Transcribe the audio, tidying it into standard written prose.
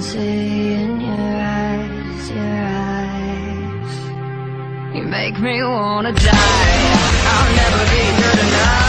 can see in your eyes, you make me wanna die. I'll never be good enough.